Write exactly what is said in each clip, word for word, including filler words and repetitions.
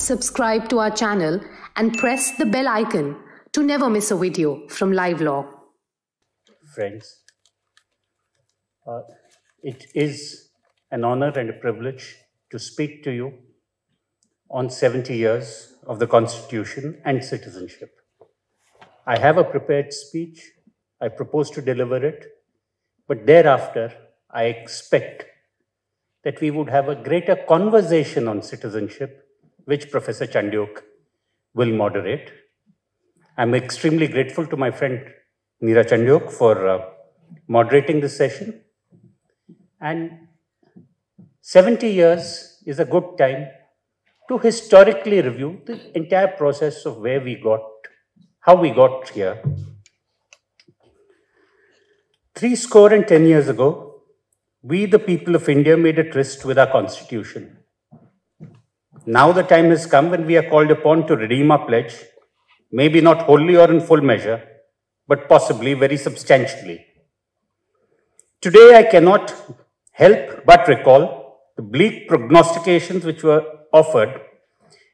subscribe to our channel and press the bell icon to never miss a video from Live Law. Friends, uh, it is an honor and a privilege to speak to you on seventy years of the Constitution and citizenship. I have a prepared speech. I propose to deliver it, but thereafter I expect that we would have a greater conversation on citizenship, which Professor Chandhoke will moderate. I'm extremely grateful to my friend Neera Chandhoke for uh, moderating this session. And seventy years is a good time to historically review the entire process of where we got, how we got here. Three score and ten years ago, we the people of India made a tryst with our constitution. Now the time has come when we are called upon to redeem our pledge, maybe not wholly or in full measure, but possibly very substantially. Today I cannot help but recall the bleak prognostications which were offered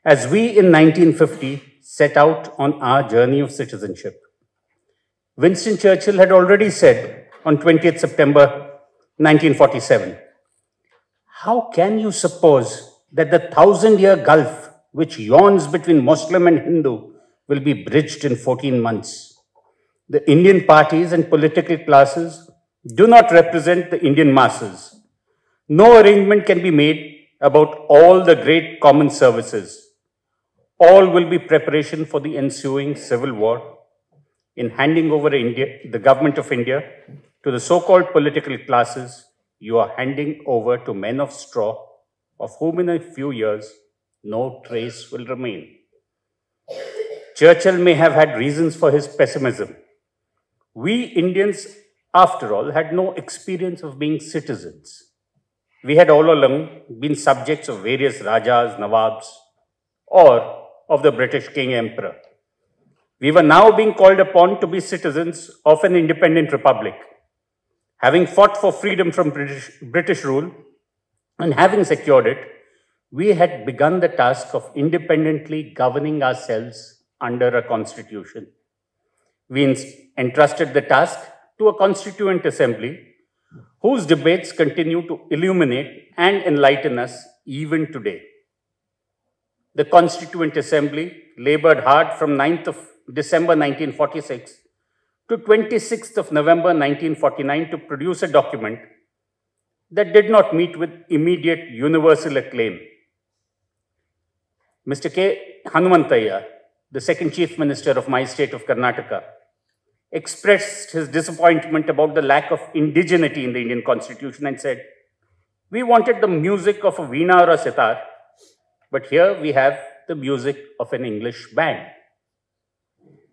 as we in nineteen fifty set out on our journey of citizenship. Winston Churchill had already said on twentieth September nineteen forty-seven, "How can you suppose that the thousand-year gulf which yawns between Muslim and Hindu will be bridged in fourteen months? The Indian parties and political classes do not represent the Indian masses. No arrangement can be made about all the great common services. All will be preparation for the ensuing civil war. In handing over India, the government of India to the so-called political classes, you are handing over to men of straw, of whom in a few years no trace will remain." Churchill may have had reasons for his pessimism. We Indians, after all, had no experience of being citizens. We had all along been subjects of various Rajas, Nawabs, or of the British King Emperor. We were now being called upon to be citizens of an independent republic. Having fought for freedom from British, British rule and having secured it, we had begun the task of independently governing ourselves under a constitution. We entrusted the task to a constituent assembly whose debates continue to illuminate and enlighten us even today. The Constituent Assembly laboured hard from ninth of December nineteen forty-six to twenty-sixth of November nineteen forty-nine to produce a document that did not meet with immediate universal acclaim. Mister K. Hanumanthaya, the second Chief Minister of my state of Karnataka, expressed his disappointment about the lack of indigeneity in the Indian constitution and said, "We wanted the music of a veena or a sitar, but here we have the music of an English band."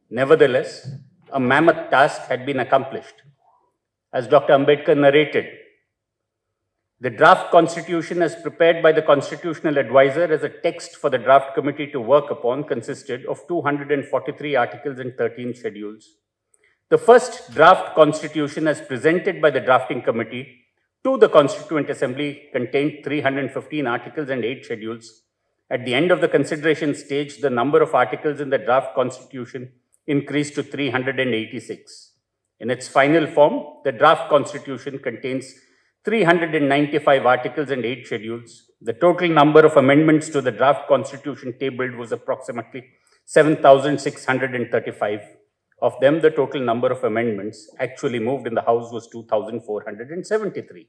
Nevertheless, a mammoth task had been accomplished. As Doctor Ambedkar narrated, the draft constitution as prepared by the constitutional advisor as a text for the draft committee to work upon consisted of two hundred forty-three articles and thirteen schedules. The first draft constitution as presented by the drafting committee to the Constituent Assembly contained three hundred fifteen articles and eight schedules. At the end of the consideration stage, the number of articles in the draft constitution increased to three hundred eighty-six. In its final form, the draft constitution contains three hundred ninety-five articles and eight schedules. The total number of amendments to the draft constitution tabled was approximately seven thousand six hundred thirty-five. Of them, the total number of amendments actually moved in the House was two thousand four hundred seventy-three.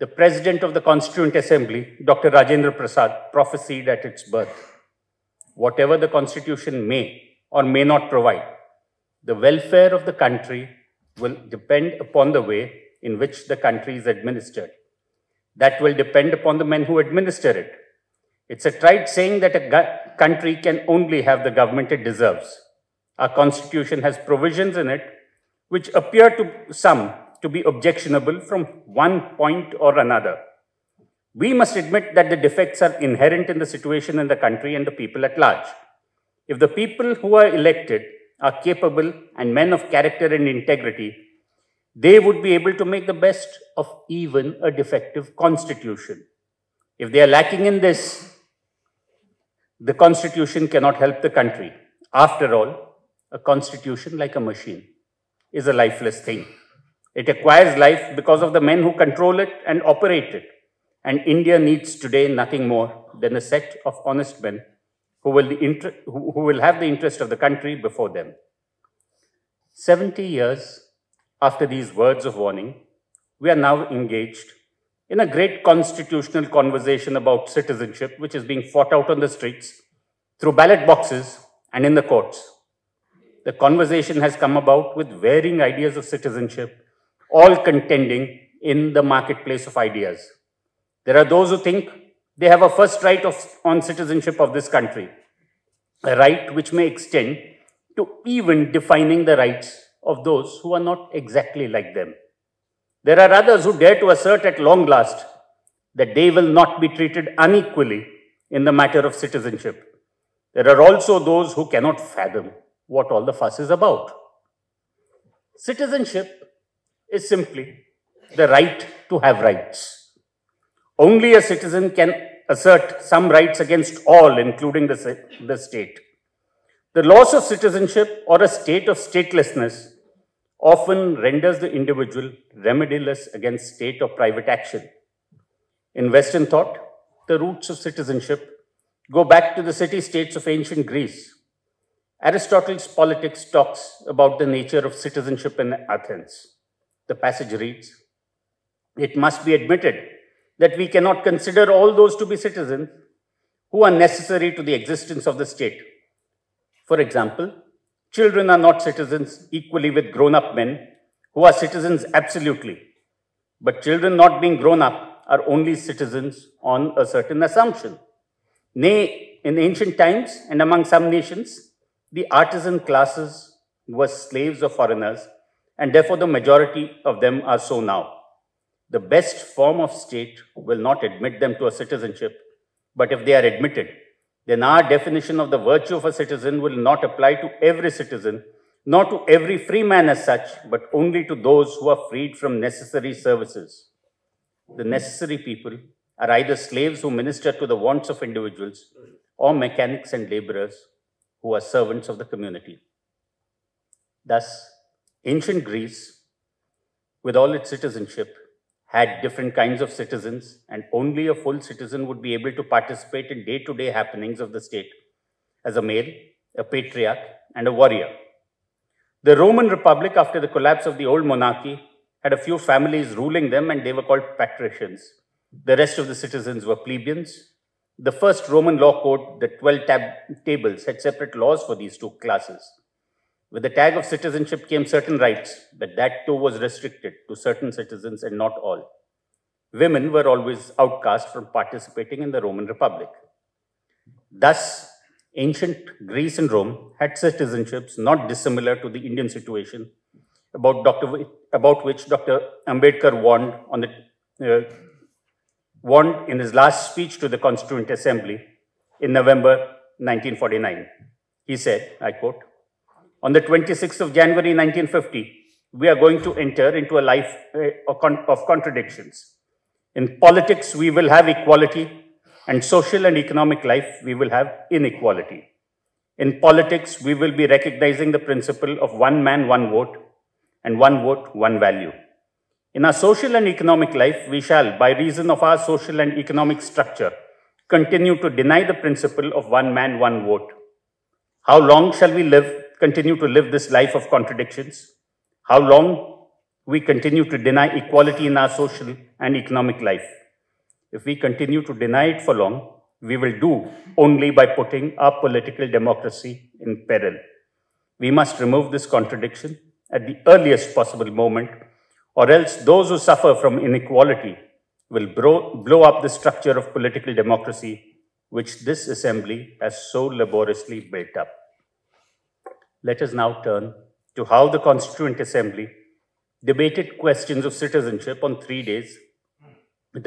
The President of the Constituent Assembly, Doctor Rajendra Prasad, prophesied at its birth, "Whatever the Constitution may or may not provide, the welfare of the country will depend upon the way in which the country is administered. That will depend upon the men who administer it. It's a trite saying that a country can only have the government it deserves. Our constitution has provisions in it which appear to some to be objectionable from one point or another. We must admit that the defects are inherent in the situation in the country and the people at large. If the people who are elected are capable and men of character and integrity, they would be able to make the best of even a defective constitution. If they are lacking in this, The constitution cannot help the country. After all, a constitution, like a machine, is a lifeless thing. It acquires life because of the men who control it and operate it. And India needs today nothing more than a set of honest men who will, the who will have the interest of the country before them. Seventy years after these words of warning, we are now engaged in a great constitutional conversation about citizenship, which is being fought out on the streets, through ballot boxes, and in the courts. The conversation has come about with varying ideas of citizenship, all contending in the marketplace of ideas. There are those who think they have a first right of, on citizenship of this country, a right which may extend to even defining the rights of those who are not exactly like them. There are others who dare to assert at long last that they will not be treated unequally in the matter of citizenship. There are also those who cannot fathom what all the fuss is about. Citizenship is simply the right to have rights. Only a citizen can assert some rights against all, including the, the state. The loss of citizenship or a state of statelessness often renders the individual remediless against state or private action. In Western thought, the roots of citizenship go back to the city-states of ancient Greece. Aristotle's Politics talks about the nature of citizenship in Athens. The passage reads, "It must be admitted that we cannot consider all those to be citizens who are necessary to the existence of the state. For example, children are not citizens equally with grown-up men who are citizens absolutely, but children not being grown-up are only citizens on a certain assumption. Nay, in ancient times and among some nations, the artisan classes were slaves or foreigners, and therefore the majority of them are so now. The best form of state will not admit them to a citizenship, but if they are admitted, then our definition of the virtue of a citizen will not apply to every citizen, nor to every free man as such, but only to those who are freed from necessary services. The necessary people are either slaves who minister to the wants of individuals, or mechanics and laborers who are servants of the community." Thus, ancient Greece, with all its citizenship, had different kinds of citizens, and only a full citizen would be able to participate in day-to-day happenings of the state as a male, a patriarch, and a warrior. The Roman Republic, after the collapse of the old monarchy, had a few families ruling them, and they were called patricians. The rest of the citizens were plebeians. The first Roman law code, the twelve tables, had separate laws for these two classes. With the tag of citizenship came certain rights, but that too was restricted to certain citizens and not all. Women were always outcast from participating in the Roman Republic. Thus, ancient Greece and Rome had citizenships not dissimilar to the Indian situation, about, Doctor about which Doctor Ambedkar warned, on the, uh, warned in his last speech to the Constituent Assembly in November nineteen forty-nine. He said, I quote, "On the twenty-sixth of January nineteen fifty, we are going to enter into a life of contradictions. In politics, we will have equality, and social and economic life, we will have inequality. In politics, we will be recognizing the principle of one man, one vote, and one vote, one value. In our social and economic life, we shall, by reason of our social and economic structure, continue to deny the principle of one man, one vote. How long shall we live? continue to live this life of contradictions? How long we continue to deny equality in our social and economic life? If we continue to deny it for long, we will do only by putting our political democracy in peril. We must remove this contradiction at the earliest possible moment, or else those who suffer from inequality will blow up the structure of political democracy which this assembly has so laboriously built up." Let us now turn to how the Constituent Assembly debated questions of citizenship on three days,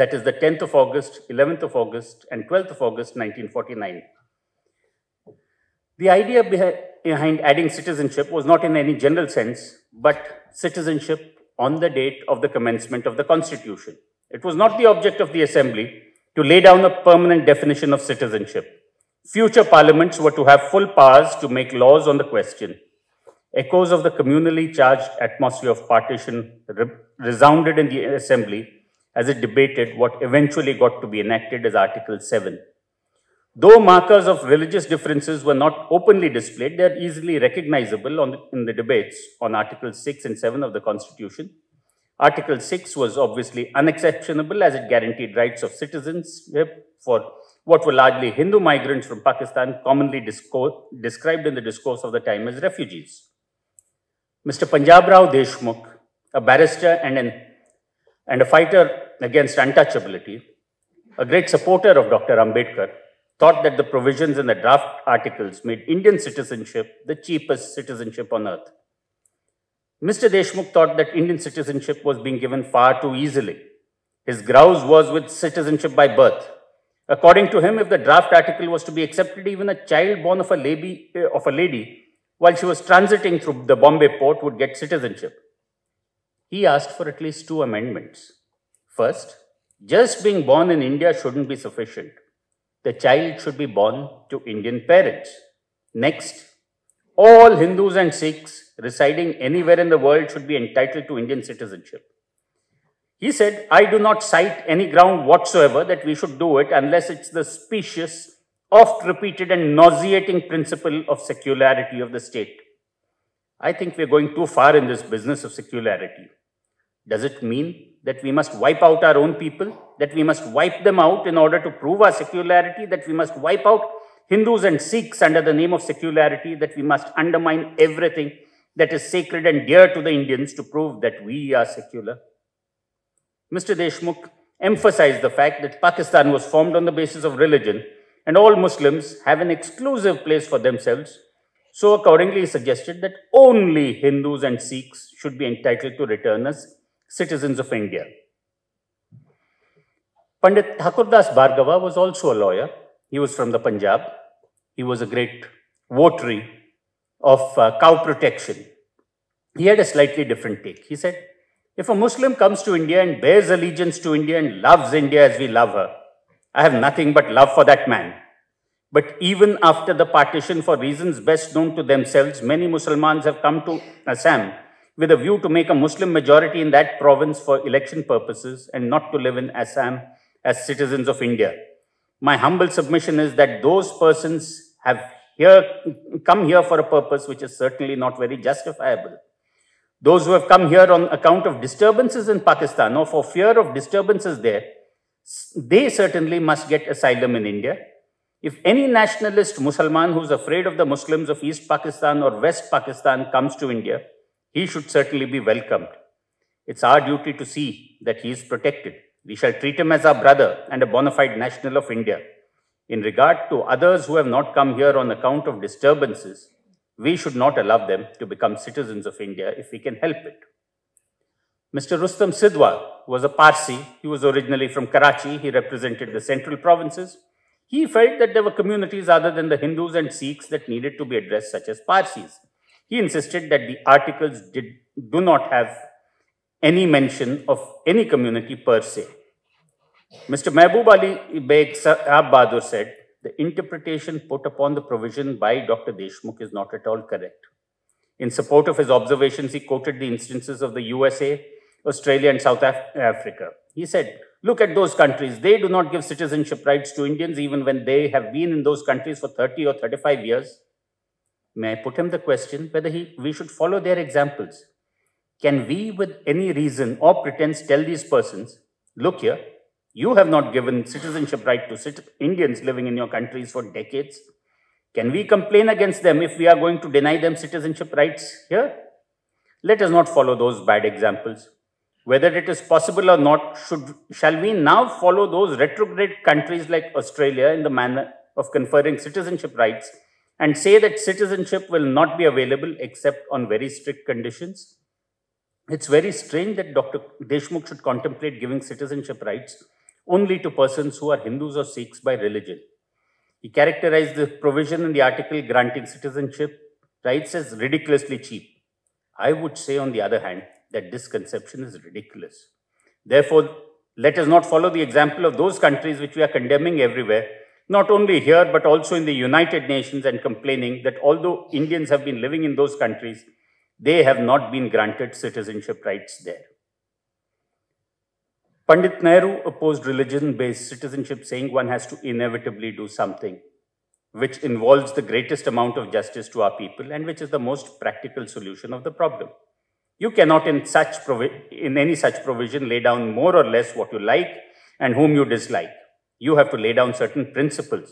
that is the tenth of August, eleventh of August, and twelfth of August, nineteen forty-nine. The idea behind adding citizenship was not in any general sense, but citizenship on the date of the commencement of the Constitution. It was not the object of the Assembly to lay down a permanent definition of citizenship. Future parliaments were to have full powers to make laws on the question. Echoes of the communally charged atmosphere of partition re resounded in the assembly as it debated what eventually got to be enacted as Article seven. Though markers of religious differences were not openly displayed, they are easily recognizable on the, in the debates on Articles six and seven of the Constitution. Article six was obviously unexceptionable as it guaranteed rights of citizenship for what were largely Hindu migrants from Pakistan, commonly described in the discourse of the time as refugees. Mister Punjabrao Deshmukh, a barrister and, an, and a fighter against untouchability, a great supporter of Doctor Ambedkar, thought that the provisions in the draft articles made Indian citizenship the cheapest citizenship on earth. Mister Deshmukh thought that Indian citizenship was being given far too easily. His grouse was with citizenship by birth. According to him, if the draft article was to be accepted, even a child born of a lady, of a lady while she was transiting through the Bombay port would get citizenship. He asked for at least two amendments. First, just being born in India shouldn't be sufficient. The child should be born to Indian parents. Next, all Hindus and Sikhs residing anywhere in the world should be entitled to Indian citizenship. He said, I do not cite any ground whatsoever that we should do it unless it's the specious, oft-repeated and nauseating principle of secularity of the state. I think we are going too far in this business of secularity. Does it mean that we must wipe out our own people, that we must wipe them out in order to prove our secularity, that we must wipe out Hindus and Sikhs under the name of secularity, that we must undermine everything that is sacred and dear to the Indians to prove that we are secular? Mister Deshmukh emphasized the fact that Pakistan was formed on the basis of religion and all Muslims have an exclusive place for themselves. So accordingly, he suggested that only Hindus and Sikhs should be entitled to return as citizens of India. Pandit Thakur Das Bhargava was also a lawyer. He was from the Punjab. He was a great votary of uh, cow protection. He had a slightly different take. He said, if a Muslim comes to India and bears allegiance to India and loves India as we love her, I have nothing but love for that man. But even after the partition, for reasons best known to themselves, many Muslims have come to Assam with a view to make a Muslim majority in that province for election purposes and not to live in Assam as citizens of India. My humble submission is that those persons have here come here for a purpose which is certainly not very justifiable. Those who have come here on account of disturbances in Pakistan or for fear of disturbances there, they certainly must get asylum in India. If any nationalist Muslim who is afraid of the Muslims of East Pakistan or West Pakistan comes to India, he should certainly be welcomed. It's our duty to see that he is protected. We shall treat him as our brother and a bona fide national of India. In regard to others who have not come here on account of disturbances, we should not allow them to become citizens of India if we can help it. Mister Rustam Sidhwa was a Parsi. He was originally from Karachi. He represented the central provinces. He felt that there were communities other than the Hindus and Sikhs that needed to be addressed, such as Parsis. He insisted that the articles did, do not have any mention of any community per se. Mister Mahboob Ali Baig Sahib Bahadur said, the interpretation put upon the provision by Doctor Deshmukh is not at all correct. In support of his observations, he quoted the instances of the U S A, Australia and South Af- Africa. He said, look at those countries. They do not give citizenship rights to Indians even when they have been in those countries for thirty or thirty-five years. May I put him the question whether he, we should follow their examples? Can we with any reason or pretense tell these persons, look here, you have not given citizenship right to cit- Indians living in your countries for decades. Can we complain against them if we are going to deny them citizenship rights here? Let us not follow those bad examples. Whether it is possible or not, should, shall we now follow those retrograde countries like Australia in the manner of conferring citizenship rights and say that citizenship will not be available except on very strict conditions? It's very strange that Doctor Deshmukh should contemplate giving citizenship rights only to persons who are Hindus or Sikhs by religion. He characterized the provision in the article granting citizenship rights as ridiculously cheap. I would say, on the other hand, that this conception is ridiculous. Therefore, let us not follow the example of those countries which we are condemning everywhere not only here but also in the United Nations, and complaining that although Indians have been living in those countries, they have not been granted citizenship rights there. Pandit Nehru opposed religion-based citizenship, saying one has to inevitably do something which involves the greatest amount of justice to our people and which is the most practical solution of the problem. You cannot in, such in any such provision lay down more or less what you like and whom you dislike. You have to lay down certain principles.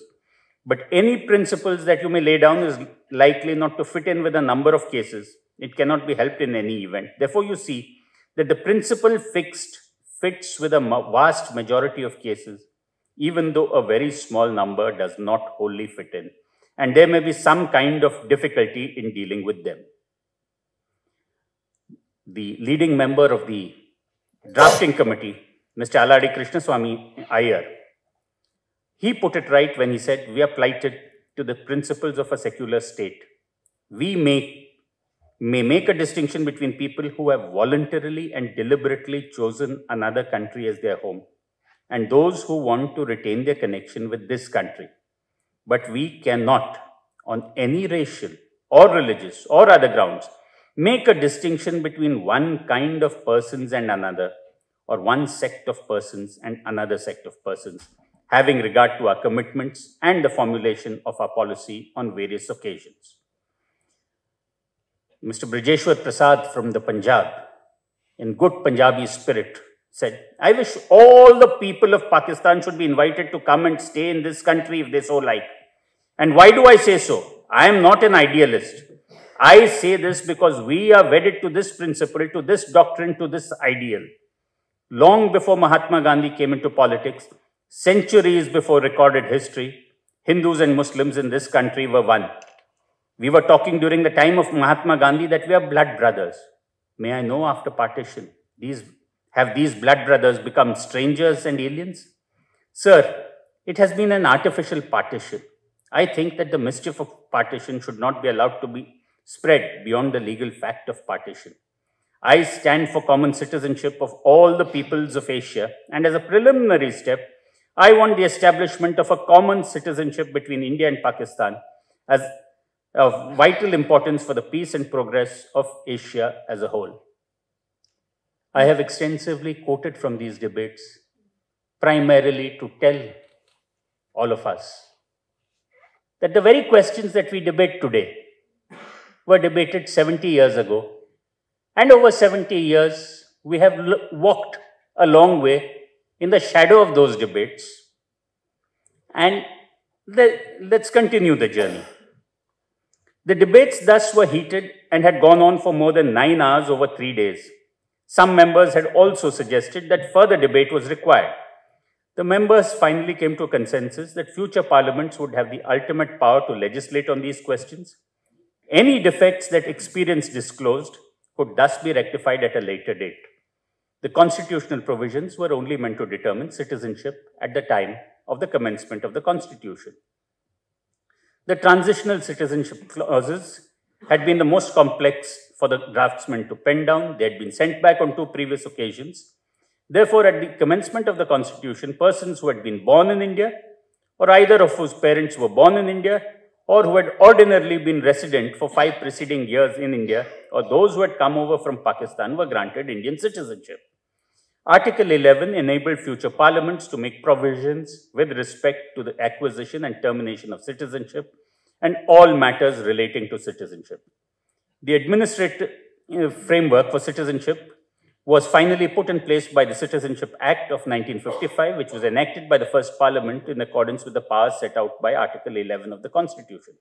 But any principles that you may lay down is likely not to fit in with a number of cases. It cannot be helped in any event. Therefore, you see that the principle fixed fits with a vast majority of cases, even though a very small number does not wholly fit in, and there may be some kind of difficulty in dealing with them. The leading member of the drafting committee, Mister Alladi Krishnaswamy Iyer, he put it right when he said, we are plighted to the principles of a secular state. We may, may make a distinction between people who have voluntarily and deliberately chosen another country as their home, and those who want to retain their connection with this country. But we cannot, on any racial or religious or other grounds, make a distinction between one kind of persons and another, or one sect of persons and another sect of persons, having regard to our commitments and the formulation of our policy on various occasions. Mister Brijeshwar Prasad from the Punjab, in good Punjabi spirit, said, I wish all the people of Pakistan should be invited to come and stay in this country if they so like. And why do I say so? I am not an idealist. I say this because we are wedded to this principle, to this doctrine, to this ideal. Long before Mahatma Gandhi came into politics, centuries before recorded history, Hindus and Muslims in this country were one. We were talking during the time of Mahatma Gandhi that we are blood brothers. May I know, after partition, these have these blood brothers become strangers and aliens? Sir, it has been an artificial partition. I think that the mischief of partition should not be allowed to be spread beyond the legal fact of partition. I stand for common citizenship of all the peoples of Asia, and as a preliminary step, I want the establishment of a common citizenship between India and Pakistan as of vital importance for the peace and progress of Asia as a whole. I have extensively quoted from these debates, primarily to tell all of us that the very questions that we debate today were debated seventy years ago. And over seventy years, we have walked a long way in the shadow of those debates. And the, let's continue the journey. The debates thus were heated and had gone on for more than nine hours over three days. Some members had also suggested that further debate was required. The members finally came to a consensus that future parliaments would have the ultimate power to legislate on these questions. Any defects that experience disclosed could thus be rectified at a later date. The constitutional provisions were only meant to determine citizenship at the time of the commencement of the constitution. The transitional citizenship clauses had been the most complex for the draftsmen to pen down. They had been sent back on two previous occasions. Therefore, at the commencement of the constitution, persons who had been born in India, or either of whose parents were born in India, or who had ordinarily been resident for five preceding years in India, or those who had come over from Pakistan, were granted Indian citizenship. Article eleven enabled future parliaments to make provisions with respect to the acquisition and termination of citizenship and all matters relating to citizenship. The administrative framework for citizenship was finally put in place by the Citizenship Act of nineteen fifty-five, which was enacted by the First Parliament in accordance with the powers set out by Article eleven of the Constitution.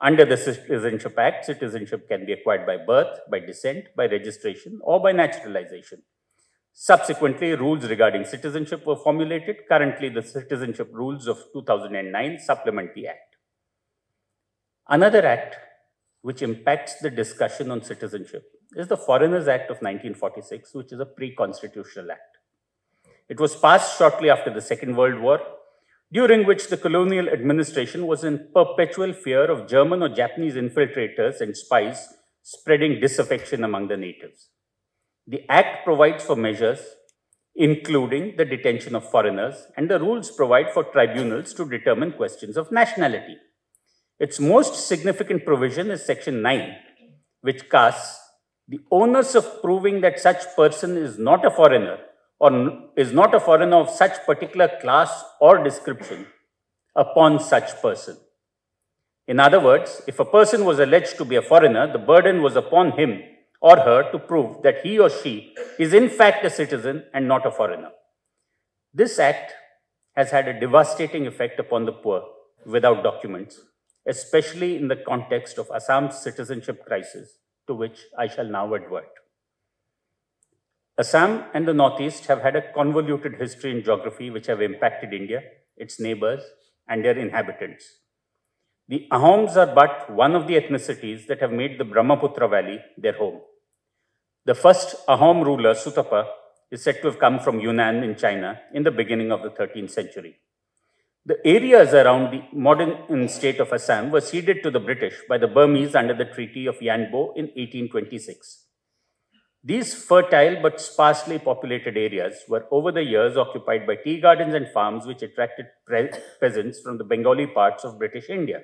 Under the Citizenship Act, citizenship can be acquired by birth, by descent, by registration, or by naturalization. Subsequently, rules regarding citizenship were formulated. Currently, the Citizenship Rules of two thousand nine supplement the Act. Another Act which impacts the discussion on citizenship is the Foreigners Act of nineteen forty-six, which is a pre-constitutional act. It was passed shortly after the Second World War, during which the colonial administration was in perpetual fear of German or Japanese infiltrators and spies spreading disaffection among the natives. The act provides for measures including the detention of foreigners, and the rules provide for tribunals to determine questions of nationality. Its most significant provision is Section nine, which casts the onus of proving that such person is not a foreigner or is not a foreigner of such particular class or description upon such person. In other words, if a person was alleged to be a foreigner, the burden was upon him or her to prove that he or she is in fact a citizen and not a foreigner. This act has had a devastating effect upon the poor without documents, especially in the context of Assam's citizenship crisis, to which I shall now advert. Assam and the Northeast have had a convoluted history in geography which have impacted India, its neighbors, and their inhabitants. The Ahoms are but one of the ethnicities that have made the Brahmaputra Valley their home. The first Ahom ruler, Sutapha, is said to have come from Yunnan in China in the beginning of the thirteenth century. The areas around the modern state of Assam were ceded to the British by the Burmese under the Treaty of Yandabo in eighteen twenty-six. These fertile but sparsely populated areas were over the years occupied by tea gardens and farms which attracted peasants from the Bengali parts of British India.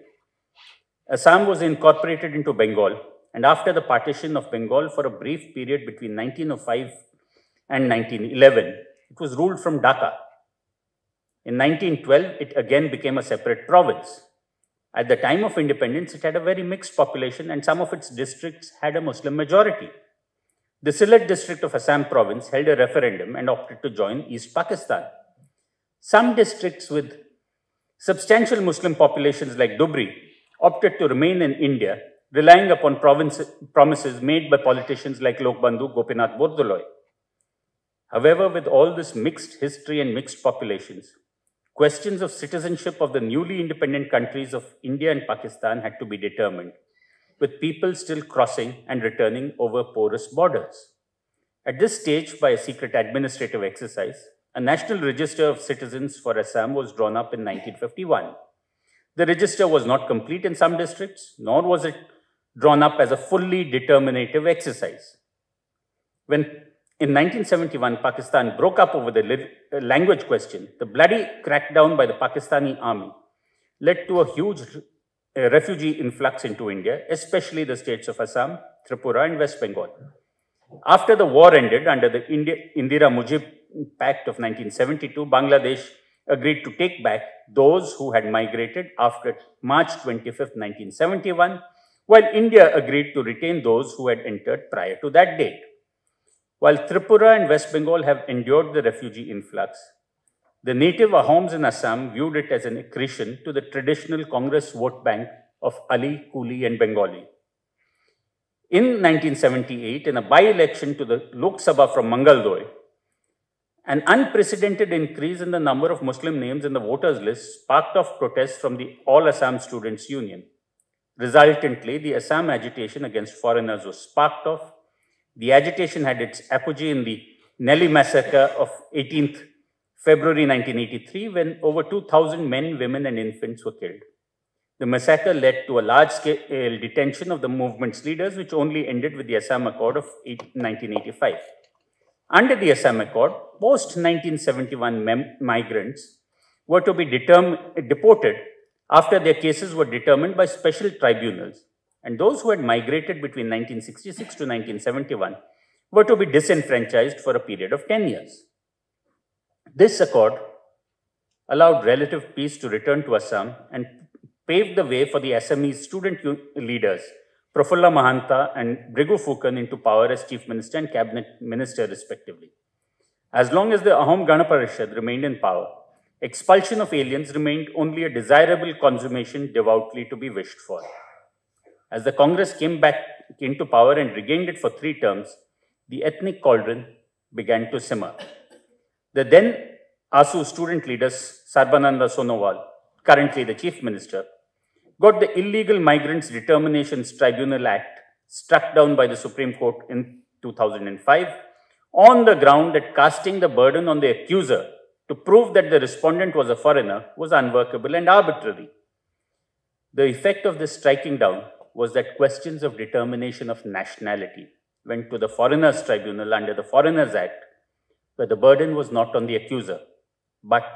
Assam was incorporated into Bengal, and after the partition of Bengal for a brief period between nineteen oh five and nineteen eleven, it was ruled from Dhaka. In nineteen twelve, it again became a separate province. At the time of independence, it had a very mixed population, and some of its districts had a Muslim majority. The Sylhet district of Assam province held a referendum and opted to join East Pakistan. Some districts with substantial Muslim populations like Dhubri opted to remain in India, relying upon promises made by politicians like Lok Bandhu Gopinath Bordoloi. However, with all this mixed history and mixed populations, questions of citizenship of the newly independent countries of India and Pakistan had to be determined, with people still crossing and returning over porous borders. At this stage, by a secret administrative exercise, a National Register of Citizens for Assam was drawn up in nineteen fifty-one. The register was not complete in some districts, nor was it drawn up as a fully determinative exercise. When in nineteen seventy-one, Pakistan broke up over the language question, the bloody crackdown by the Pakistani army led to a huge A refugee influx into India, especially the states of Assam, Tripura and West Bengal. After the war ended under the Indira-Mujib Pact of nineteen seventy-two, Bangladesh agreed to take back those who had migrated after March twenty-fifth, nineteen seventy-one, while India agreed to retain those who had entered prior to that date. While Tripura and West Bengal have endured the refugee influx, the native Ahoms in Assam viewed it as an accretion to the traditional Congress vote bank of Ali, Kuli and Bengali. In nineteen seventy-eight, in a by-election to the Lok Sabha from Mangaldoy, an unprecedented increase in the number of Muslim names in the voters list sparked off protests from the All-Assam Students Union. Resultantly, the Assam agitation against foreigners was sparked off. The agitation had its apogee in the Nellie massacre of eighteenth February nineteen eighty-three, when over two thousand men, women and infants were killed. The massacre led to a large-scale detention of the movement's leaders, which only ended with the Assam Accord of nineteen eighty-five. Under the Assam Accord, post-nineteen seventy-one migrants were to be deported after their cases were determined by special tribunals, and those who had migrated between nineteen sixty-six to nineteen seventy-one were to be disenfranchised for a period of ten years. This accord allowed relative peace to return to Assam and paved the way for the Assamese student leaders, Prafulla Mahanta and Brigu Fukan, into power as chief minister and cabinet minister respectively. As long as the Ahom Gana Parishad remained in power, expulsion of aliens remained only a desirable consummation devoutly to be wished for. As the Congress came back into power and regained it for three terms, the ethnic cauldron began to simmer. The then ASU student leader Sarbananda Sonowal, currently the chief minister, got the Illegal Migrants Determinations Tribunal Act struck down by the Supreme Court in two thousand five on the ground that casting the burden on the accuser to prove that the respondent was a foreigner was unworkable and arbitrary. The effect of this striking down was that questions of determination of nationality went to the Foreigners Tribunal under the Foreigners Act, where the burden was not on the accuser, but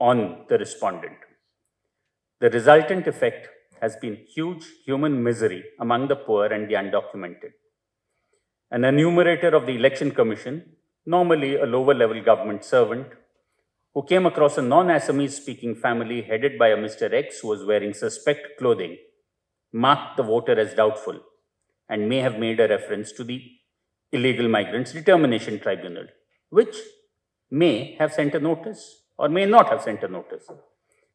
on the respondent. The resultant effect has been huge human misery among the poor and the undocumented. An enumerator of the Election Commission, normally a lower-level government servant, who came across a non-Assamese-speaking family headed by a Mister X who was wearing suspect clothing, marked the voter as doubtful and may have made a reference to the Illegal Migrants Determination Tribunal, which may have sent a notice or may not have sent a notice.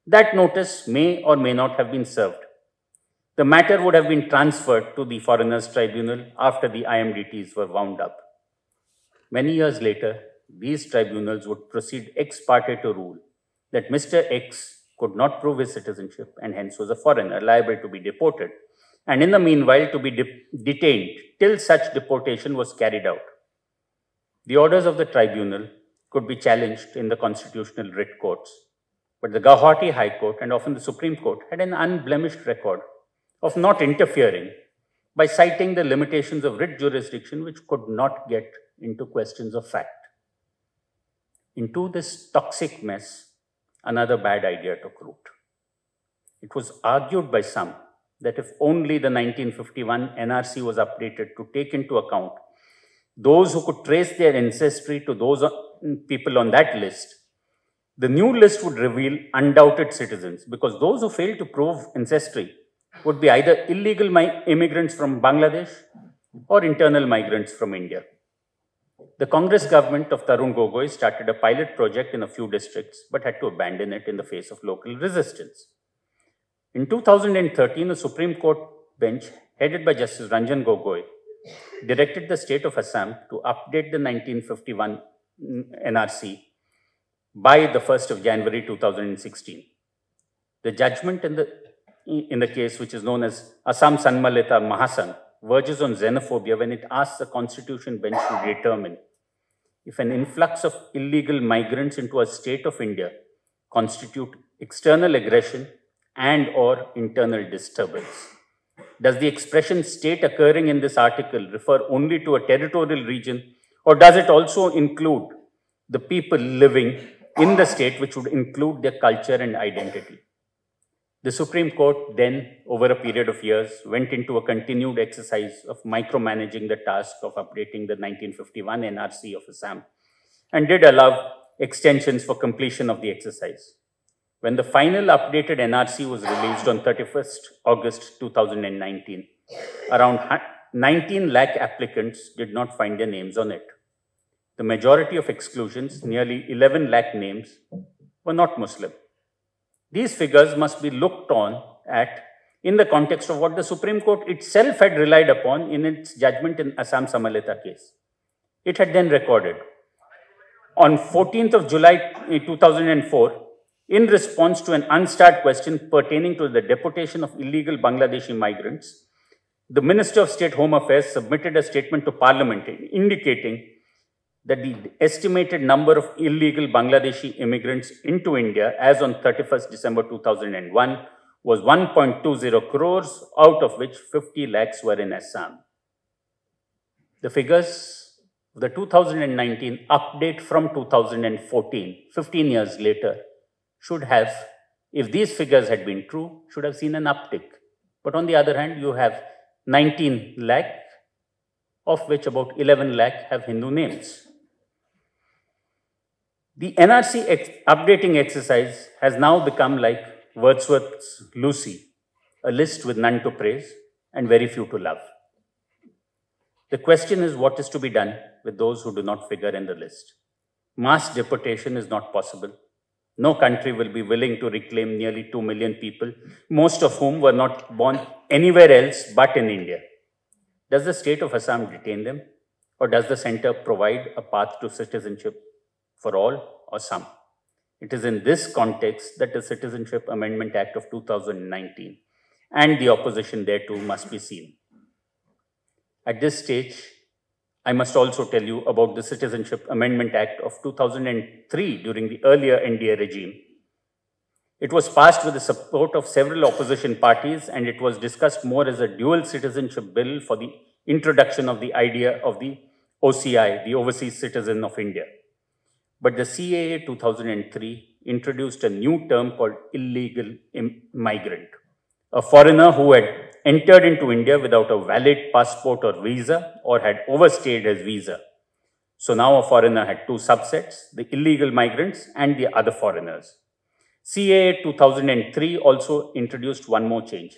That notice may or may not have been served. The matter would have been transferred to the Foreigners Tribunal after the I M D Ts were wound up. Many years later, these tribunals would proceed ex parte to rule that Mister X could not prove his citizenship and hence was a foreigner liable to be deported, and in the meanwhile to be de detained till such deportation was carried out. The orders of the tribunal could be challenged in the constitutional writ courts, but the Guwahati High Court and often the Supreme Court had an unblemished record of not interfering by citing the limitations of writ jurisdiction, which could not get into questions of fact. Into this toxic mess, another bad idea took root. It was argued by some that if only the nineteen fifty-one N R C was updated to take into account those who could trace their ancestry to those people on that list, the new list would reveal undoubted citizens, because those who failed to prove ancestry would be either illegal immigrants from Bangladesh or internal migrants from India. The Congress government of Tarun Gogoi started a pilot project in a few districts, but had to abandon it in the face of local resistance. In two thousand thirteen, a Supreme Court bench headed by Justice Ranjan Gogoi directed the state of Assam to update the nineteen fifty-one N R C by the first of January two thousand sixteen. The judgment in the, in the case, which is known as Assam Sanmalita Mahasan, verges on xenophobia when it asks the Constitution bench to determine if an influx of illegal migrants into a state of India constitute external aggression and or internal disturbance. Does the expression state occurring in this article refer only to a territorial region, or does it also include the people living in the state, which would include their culture and identity? The Supreme Court then, over a period of years, went into a continued exercise of micromanaging the task of updating the nineteen fifty-one N R C of Assam, and did allow extensions for completion of the exercise. When the final updated N R C was released on thirty-first of August two thousand nineteen, around nineteen lakh applicants did not find their names on it. The majority of exclusions, nearly eleven lakh names, were not Muslim. These figures must be looked on at in the context of what the Supreme Court itself had relied upon in its judgment in Assam Samaleta case. It had then recorded, on fourteenth of July two thousand four, in response to an unstarred question pertaining to the deportation of illegal Bangladeshi migrants, the Minister of State Home Affairs submitted a statement to Parliament indicating that the estimated number of illegal Bangladeshi immigrants into India as on thirty-first December two thousand one was one point two zero crores, out of which fifty lakhs were in Assam. The figures of the two thousand nineteen update from two thousand fourteen, fifteen years later, should have, if these figures had been true, should have seen an uptick. But on the other hand, you have nineteen lakh, of which about eleven lakh have Hindu names. The N R C ex updating exercise has now become like Wordsworth's Lucy, a list with none to praise and very few to love. The question is what is to be done with those who do not figure in the list. Mass deportation is not possible. No country will be willing to reclaim nearly two million people, most of whom were not born anywhere else but in India. Does the state of Assam detain them, or does the center provide a path to citizenship for all or some? It is in this context that the Citizenship Amendment Act of two thousand nineteen and the opposition thereto must be seen. At this stage, I must also tell you about the Citizenship Amendment Act of two thousand three during the earlier N D A regime. It was passed with the support of several opposition parties, and it was discussed more as a dual citizenship bill for the introduction of the idea of the O C I, the Overseas Citizen of India. But the C A A two thousand three introduced a new term called illegal migrant, a foreigner who had entered into India without a valid passport or visa or had overstayed his visa. So now a foreigner had two subsets, the illegal migrants and the other foreigners. C A A two thousand three also introduced one more change.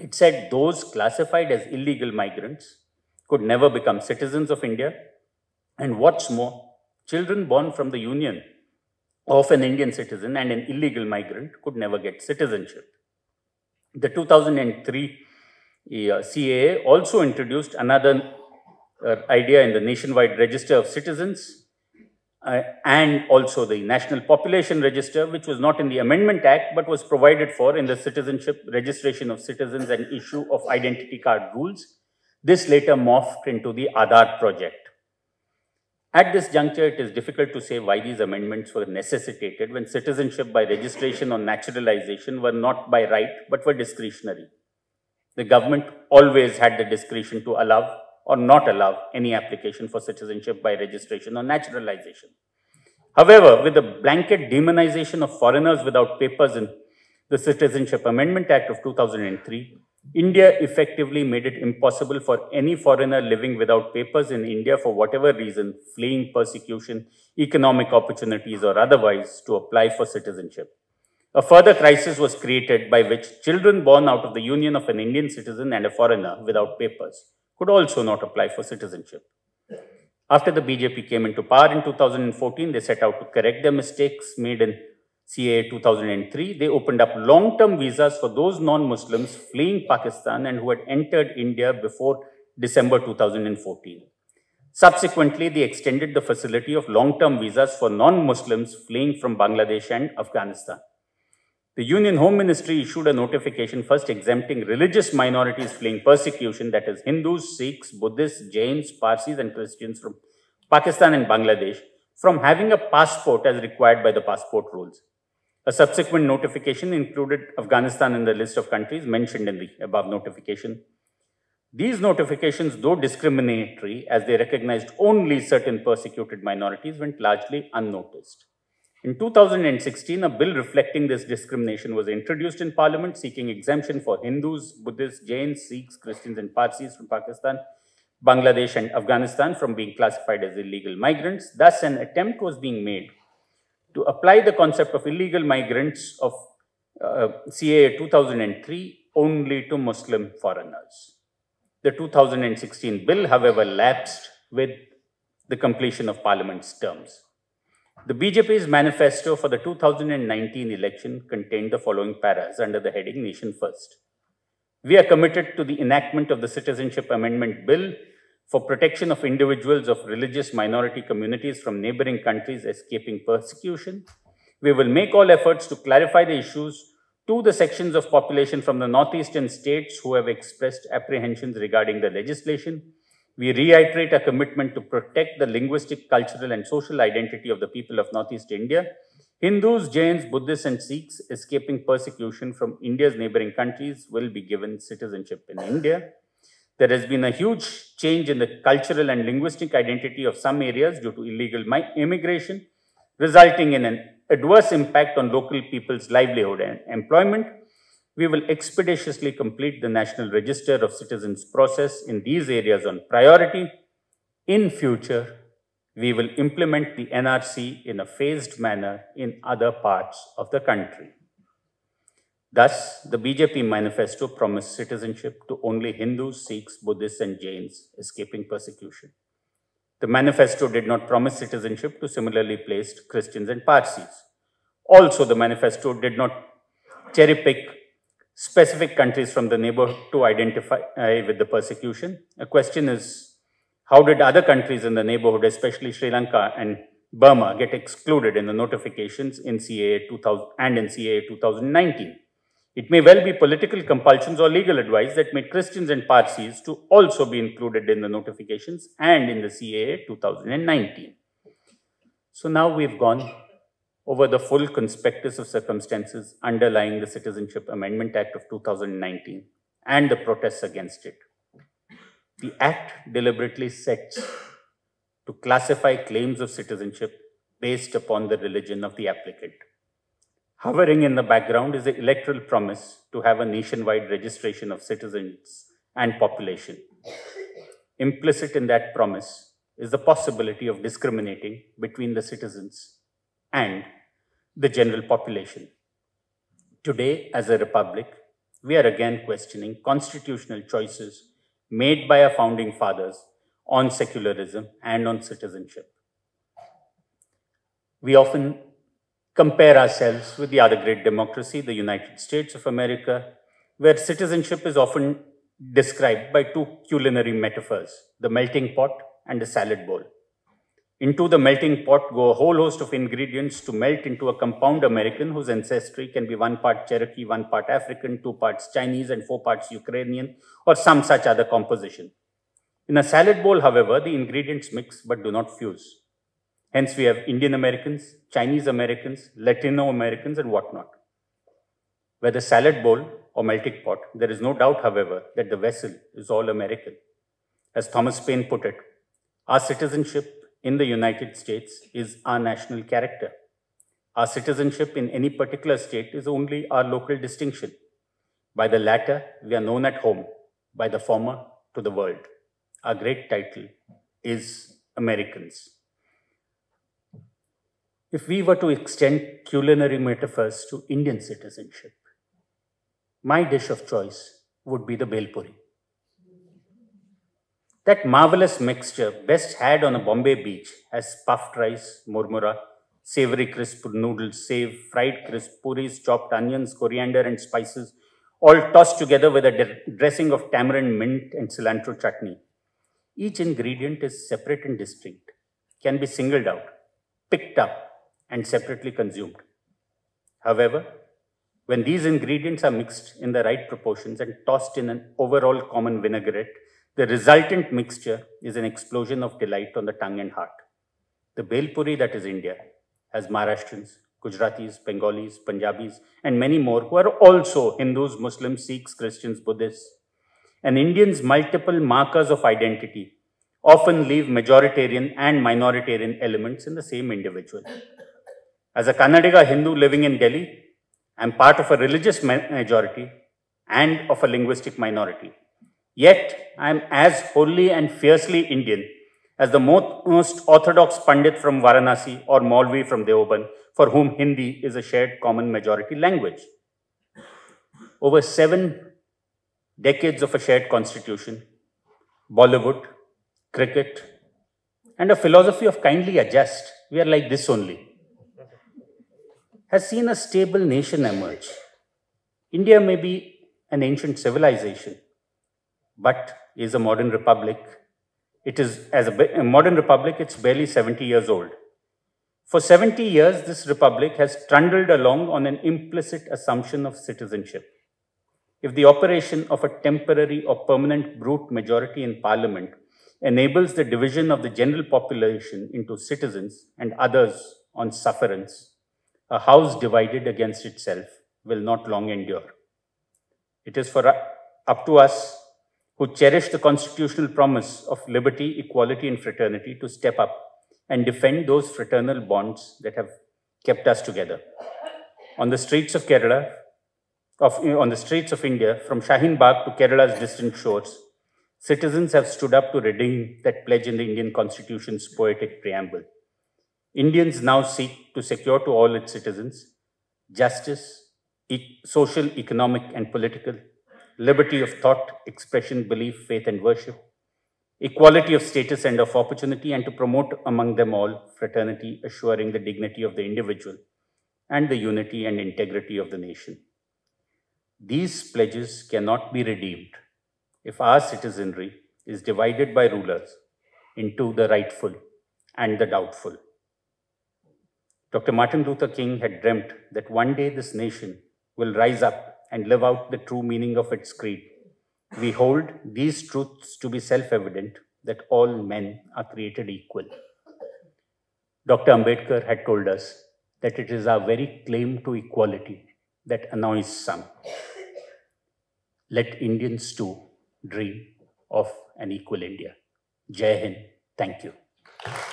It said those classified as illegal migrants could never become citizens of India, and what's more, children born from the union of an Indian citizen and an illegal migrant could never get citizenship. The two thousand three uh, C A A also introduced another uh, idea in the Nationwide Register of Citizens uh, and also the National Population Register, which was not in the Amendment Act but was provided for in the Citizenship Registration of Citizens and Issue of Identity Card rules. This later morphed into the Aadhaar project. At this juncture, it is difficult to say why these amendments were necessitated when citizenship by registration or naturalization were not by right but were discretionary. The government always had the discretion to allow or not allow any application for citizenship by registration or naturalization. However, with the blanket demonization of foreigners without papers in the Citizenship Amendment Act of two thousand three, India effectively made it impossible for any foreigner living without papers in India for whatever reason, fleeing persecution, economic opportunities or otherwise, to apply for citizenship. A further crisis was created by which children born out of the union of an Indian citizen and a foreigner without papers could also not apply for citizenship. After the B J P came into power in two thousand fourteen, they set out to correct their mistakes made in C A A two thousand three, they opened up long-term visas for those non-Muslims fleeing Pakistan and who had entered India before December two thousand fourteen. Subsequently, they extended the facility of long-term visas for non-Muslims fleeing from Bangladesh and Afghanistan. The Union Home Ministry issued a notification first exempting religious minorities fleeing persecution, that is Hindus, Sikhs, Buddhists, Jains, Parsis and Christians from Pakistan and Bangladesh, from having a passport as required by the passport rules. A subsequent notification included Afghanistan in the list of countries mentioned in the above notification. These notifications, though discriminatory as they recognized only certain persecuted minorities, went largely unnoticed. In two thousand sixteen, a bill reflecting this discrimination was introduced in Parliament seeking exemption for Hindus, Buddhists, Jains, Sikhs, Christians and Parsis from Pakistan, Bangladesh and Afghanistan from being classified as illegal migrants. Thus, an attempt was being made to apply the concept of illegal migrants of uh, C A A two thousand three only to Muslim foreigners. The two thousand sixteen bill, however, lapsed with the completion of Parliament's terms. The B J P's manifesto for the two thousand nineteen election contained the following paras under the heading Nation First. We are committed to the enactment of the Citizenship Amendment Bill for protection of individuals of religious minority communities from neighboring countries escaping persecution. We will make all efforts to clarify the issues to the sections of population from the northeastern states who have expressed apprehensions regarding the legislation. We reiterate our commitment to protect the linguistic, cultural and social identity of the people of Northeast India. Hindus, Jains, Buddhists and Sikhs escaping persecution from India's neighboring countries will be given citizenship in India. There has been a huge change in the cultural and linguistic identity of some areas due to illegal immigration, resulting in an adverse impact on local people's livelihood and employment. We will expeditiously complete the National Register of Citizens process in these areas on priority. In future, we will implement the N R C in a phased manner in other parts of the country. Thus, the B J P manifesto promised citizenship to only Hindus, Sikhs, Buddhists and Jains escaping persecution. The manifesto did not promise citizenship to similarly placed Christians and Parsis. Also, the manifesto did not cherry-pick specific countries from the neighborhood to identify uh, with the persecution. A question is, how did other countries in the neighborhood, especially Sri Lanka and Burma, get excluded in the notifications in C A A two thousand and in C A A two thousand nineteen? It may well be political compulsions or legal advice that made Christians and Parsis to also be included in the notifications and in the C A A two thousand nineteen. So now we've gone over the full conspectus of circumstances underlying the Citizenship Amendment Act of two thousand nineteen and the protests against it. The Act deliberately sets to classify claims of citizenship based upon the religion of the applicant. Hovering in the background is the electoral promise to have a nationwide registration of citizens and population. Implicit in that promise is the possibility of discriminating between the citizens and the general population. Today, as a republic, we are again questioning constitutional choices made by our founding fathers on secularism and on citizenship. We often compare ourselves with the other great democracy, the United States of America, where citizenship is often described by two culinary metaphors, the melting pot and the salad bowl. Into the melting pot go a whole host of ingredients to melt into a compound American whose ancestry can be one part Cherokee, one part African, two parts Chinese, and four parts Ukrainian, or some such other composition. In a salad bowl, however, the ingredients mix but do not fuse. Hence, we have Indian Americans, Chinese Americans, Latino Americans, and whatnot. Whether salad bowl or melting pot, there is no doubt, however, that the vessel is all American. As Thomas Paine put it, our citizenship in the United States is our national character. Our citizenship in any particular state is only our local distinction. By the latter, we are known at home, by the former, to the world. Our great title is Americans. If we were to extend culinary metaphors to Indian citizenship, my dish of choice would be the Bhel Puri. That marvelous mixture best had on a Bombay beach as puffed rice, murmura, savory crisp noodles, save, fried crisp puris, chopped onions, coriander and spices, all tossed together with a dressing of tamarind, mint and cilantro chutney. Each ingredient is separate and distinct, can be singled out, picked up and separately consumed. However, when these ingredients are mixed in the right proportions and tossed in an overall common vinaigrette, the resultant mixture is an explosion of delight on the tongue and heart. The Bhel Puri that is India has Maharashtrians, Gujaratis, Bengalis, Punjabis and many more who are also Hindus, Muslims, Sikhs, Christians, Buddhists. And Indians' multiple markers of identity often leave majoritarian and minoritarian elements in the same individual. As a Kannadiga Hindu living in Delhi, I am part of a religious majority and of a linguistic minority. Yet, I am as wholly and fiercely Indian as the most orthodox Pandit from Varanasi or Maulvi from Deoban, for whom Hindi is a shared common majority language. Over seven decades of a shared constitution, Bollywood, cricket, and a philosophy of kindly adjust, we are like this only, has seen a stable nation emerge. India may be an ancient civilization, but is a modern republic. It is, as a, a modern republic, it's barely seventy years old. For seventy years, this republic has trundled along on an implicit assumption of citizenship. If the operation of a temporary or permanent brute majority in parliament enables the division of the general population into citizens and others on sufferance, a house divided against itself will not long endure. It is for up to us who cherish the constitutional promise of liberty, equality, and fraternity to step up and defend those fraternal bonds that have kept us together. On the streets of Kerala, of, on the streets of India, from Shahin Bagh to Kerala's distant shores, citizens have stood up to redeem that pledge in the Indian Constitution's poetic preamble. Indians now seek to secure to all its citizens justice, e- social, economic, and political, liberty of thought, expression, belief, faith, and worship, equality of status and of opportunity, and to promote among them all fraternity, assuring the dignity of the individual and the unity and integrity of the nation. These pledges cannot be redeemed if our citizenry is divided by rulers into the rightful and the doubtful. Doctor Martin Luther King had dreamt that one day this nation will rise up and live out the true meaning of its creed. We hold these truths to be self-evident, that all men are created equal. Doctor Ambedkar had told us that it is our very claim to equality that annoys some. Let Indians too dream of an equal India. Jai Hind. Thank you.